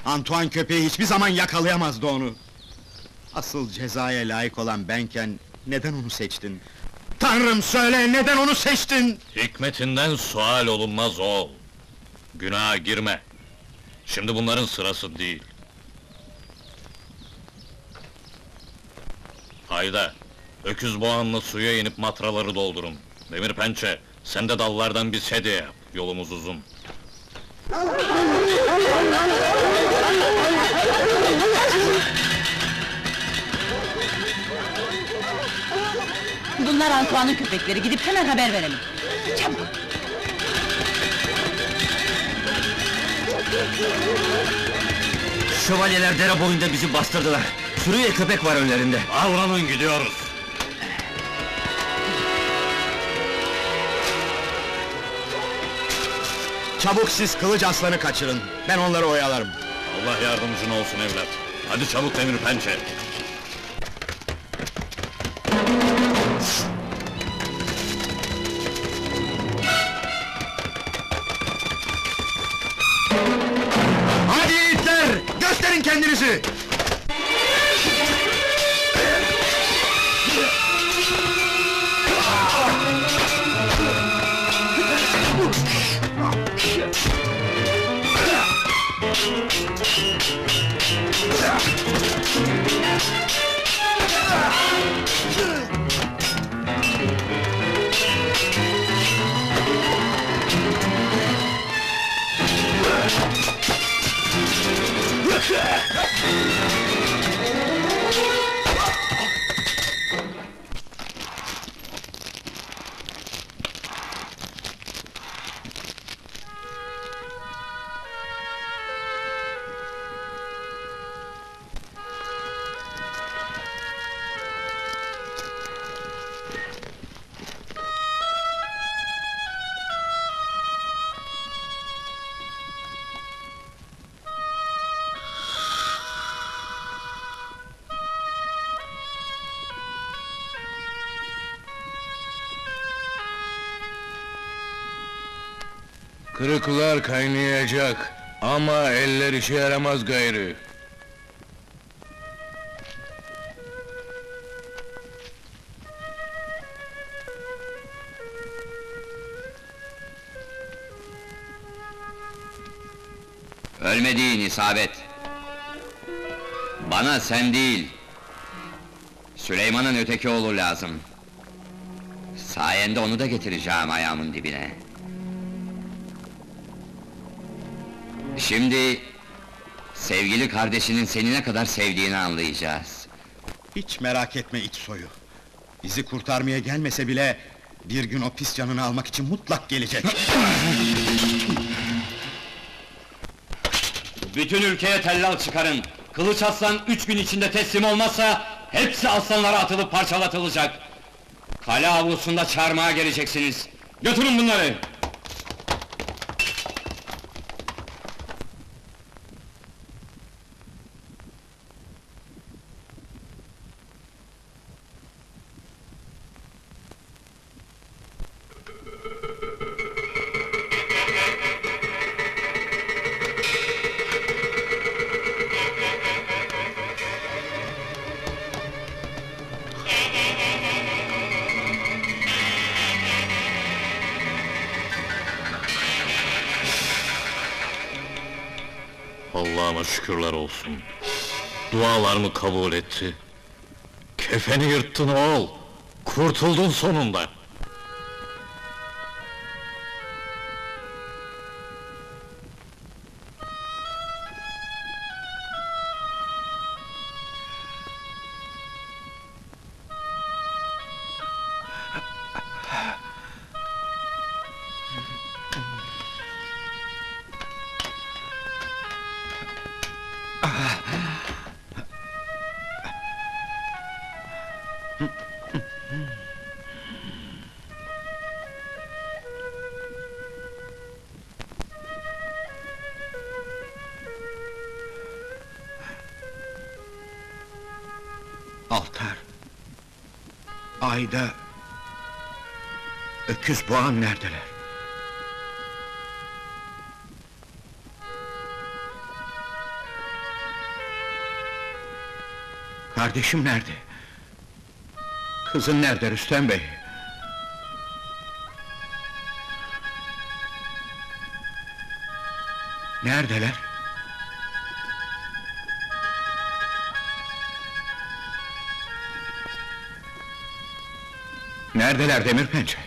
Antuan Köpeği hiçbir zaman yakalayamazdı onu. Asıl cezaya layık olan benken neden onu seçtin? Tanrım söyle, neden onu seçtin? Hikmetinden sual olunmaz ol. Günaha girme. Şimdi bunların sırası değil. Ayda, öküz boğanla suya inip matraları doldurun. Demir Pençe, sen de dallardan bir sedye yap. Yolumuz uzun. Bunlar Antuan'ın köpekleri, gidip hemen haber verelim. Çabuk! Şövalyeler dere boyunda bizi bastırdılar. Sürüye köpek var önlerinde. Avranın, gidiyoruz. Çabuk siz Kılıç Aslan'ı kaçırın. Ben onları oyalarım. Allah yardımcın olsun evlat. Hadi çabuk Demir Pençe. Hadi itler! Gösterin kendinizi! Kırıklar kaynayacak, ama eller işe yaramaz gayrı. Ölmediğin isabet! Bana sen değil, Süleyman'ın öteki oğlu lazım. Sayende onu da getireceğim ayağımın dibine. Şimdi, sevgili kardeşinin seni ne kadar sevdiğini anlayacağız. Hiç merak etme iç soyu! Bizi kurtarmaya gelmese bile, bir gün o pis canını almak için mutlak gelecek! Bütün ülkeye tellal çıkarın! Kılıç Aslan üç gün içinde teslim olmazsa, hepsi aslanlara atılıp parçalatılacak! Kale avlusunda çarmıha geleceksiniz! Götürün bunları! Allah'ıma şükürler olsun! Dualarımı kabul etti! Kefeni yırttın oğul! Kurtuldun sonunda! Altar, Ayda, öküz boğan neredeler? Kardeşim nerede? Kızın nerede Rüstem Bey? Neredeler? Neredeler Demir Pençe?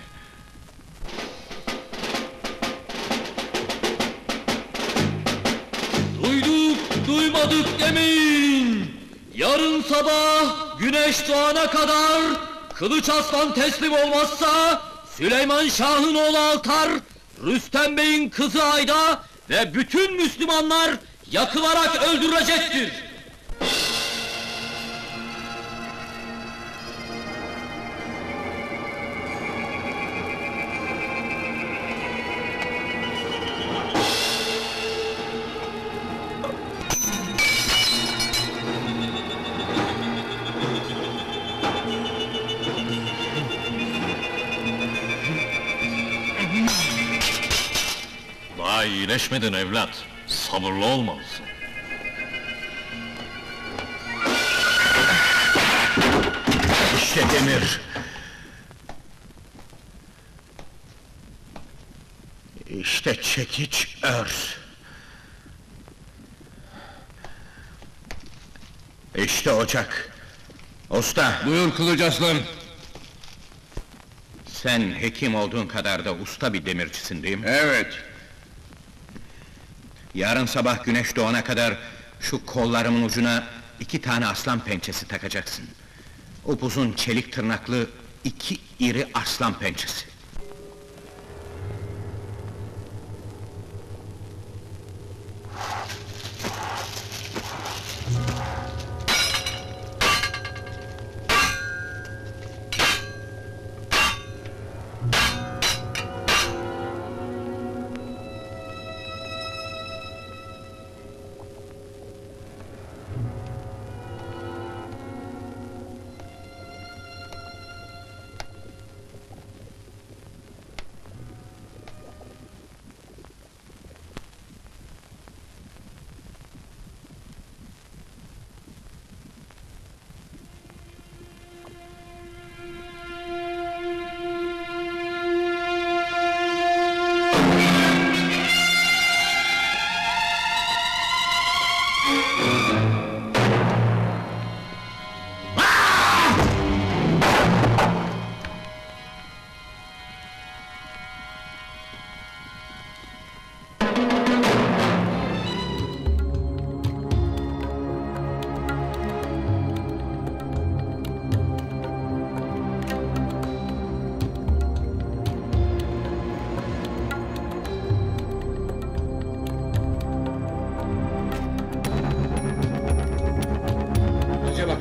Duyduk, duymadık demeyin! Yarın sabah, güneş doğana kadar, Kılıç Aslan teslim olmazsa, Süleyman Şah'ın oğlu Altar, Rüstem Bey'in kızı Ayda ve bütün Müslümanlar yakılarak öldürülecektir! iyileşmedin evlat, sabırlı olmalısın. İşte Demir! İşte çekiç, ör! İşte ocak! Usta! Buyur Kılıç Aslan! Sen hekim olduğun kadar da usta bir demircisin değil mi? Evet! Yarın sabah güneş doğana kadar şu kollarımın ucuna iki tane aslan pençesi takacaksın. Upuzun çelik tırnaklı iki iri aslan pençesi.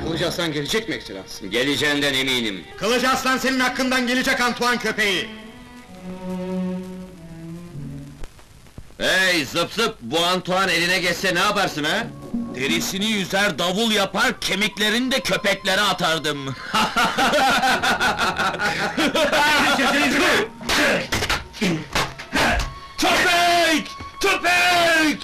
Kılıç Aslan gelecek mi Ekselansı? Geleceğinden eminim. Kılıç Aslan senin hakkından gelecek Antuan Köpeği! Hey zıp zıp! Bu Antuan eline geçse ne yaparsın ha? Derisini yüzer, davul yapar, kemiklerini de köpeklere atardım! Köpek! Köpek!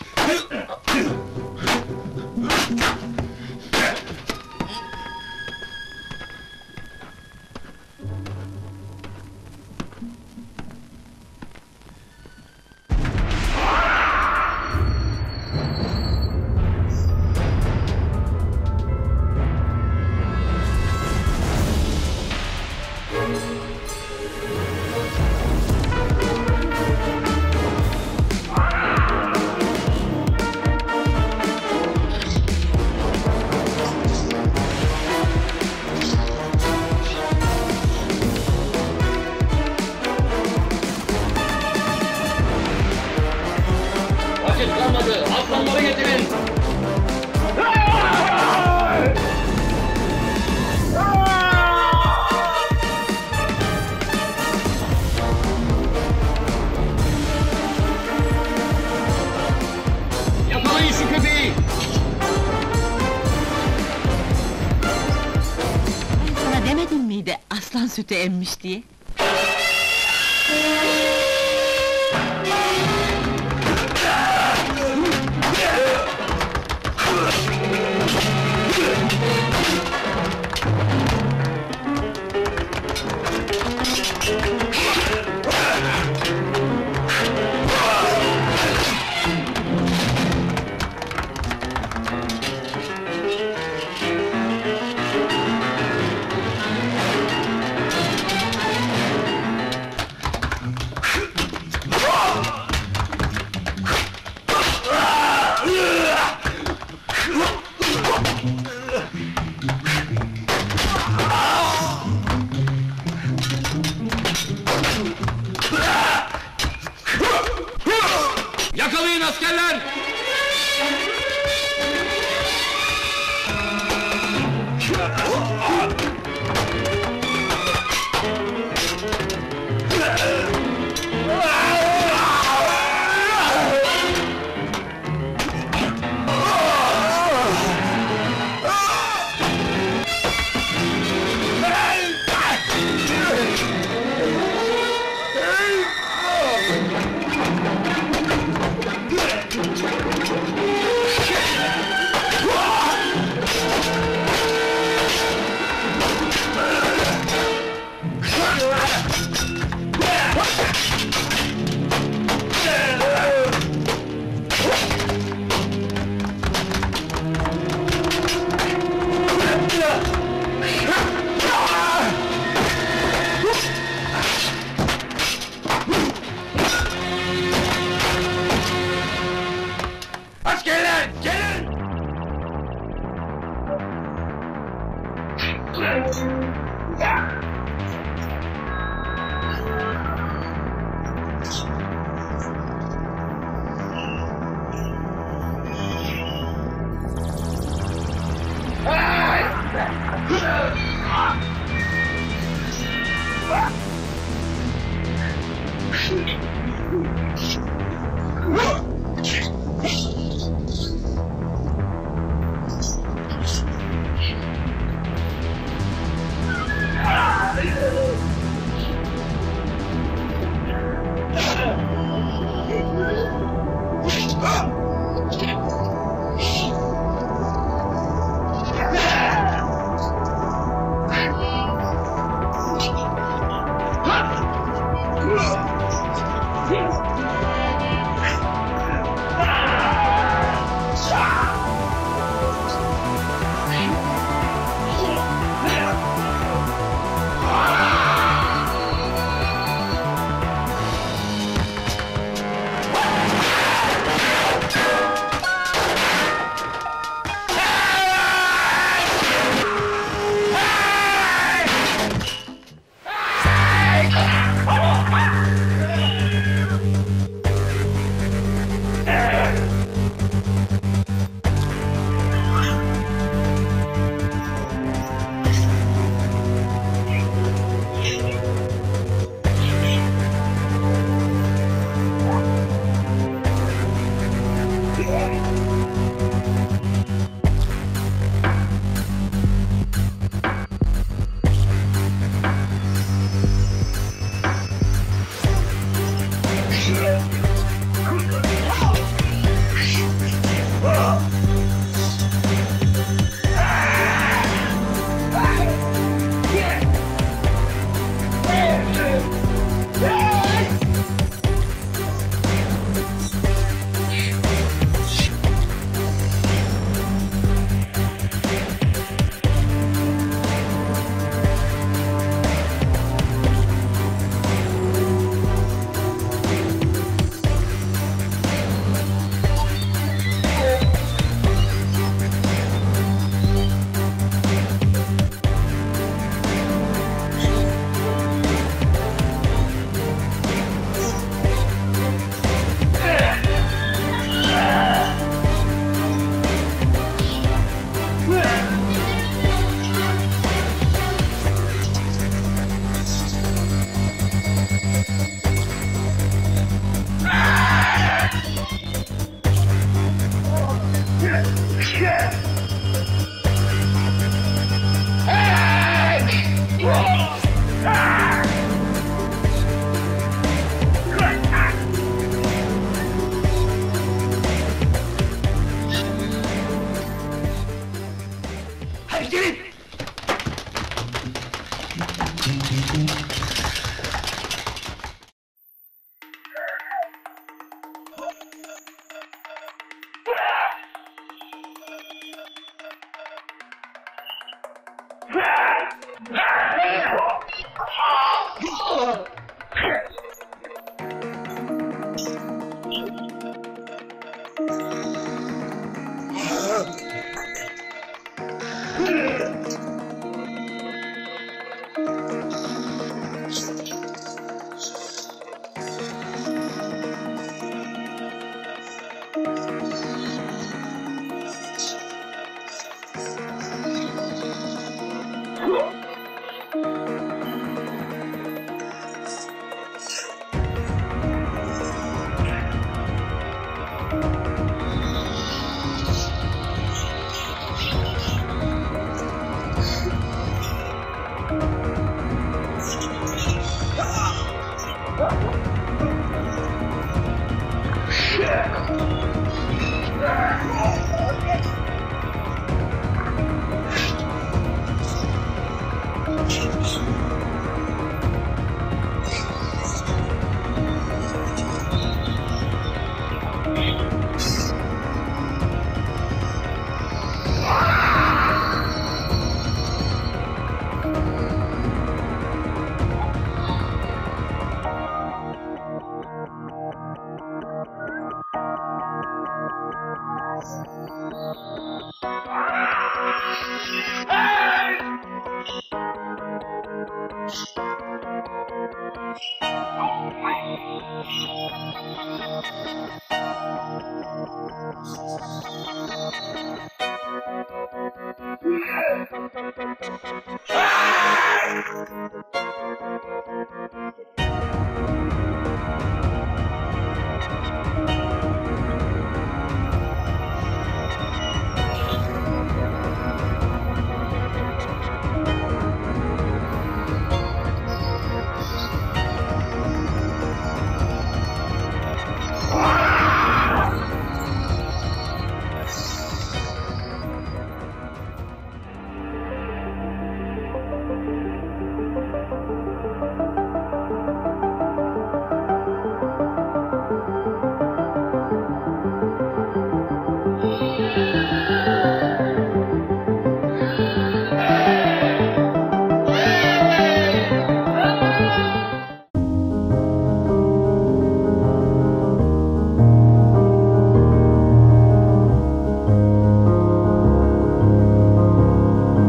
Sütü emmiş diye.